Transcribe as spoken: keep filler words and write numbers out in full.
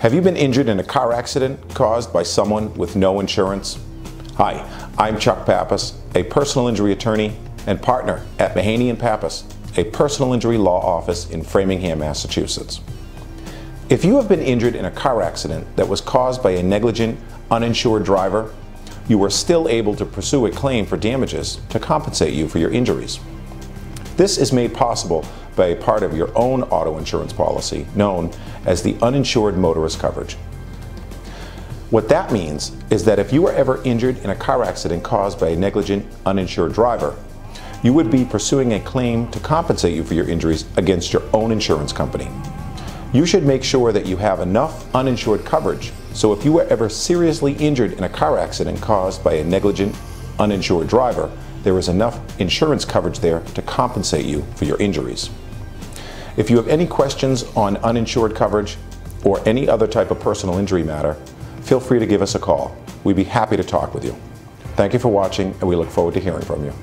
Have you been injured in a car accident caused by someone with no insurance? Hi, I'm Chuck Pappas, a personal injury attorney and partner at Mahaney and Pappas, a personal injury law office in Framingham, Massachusetts. If you have been injured in a car accident that was caused by a negligent, uninsured driver, you are still able to pursue a claim for damages to compensate you for your injuries. This is made possible by a part of your own auto insurance policy known as the Uninsured Motorist Coverage. What that means is that if you are ever injured in a car accident caused by a negligent, uninsured driver, you would be pursuing a claim to compensate you for your injuries against your own insurance company. You should make sure that you have enough uninsured coverage so if you were ever seriously injured in a car accident caused by a negligent, uninsured driver, there is enough insurance coverage there to compensate you for your injuries. If you have any questions on uninsured coverage or any other type of personal injury matter, feel free to give us a call. We'd be happy to talk with you. Thank you for watching, and we look forward to hearing from you.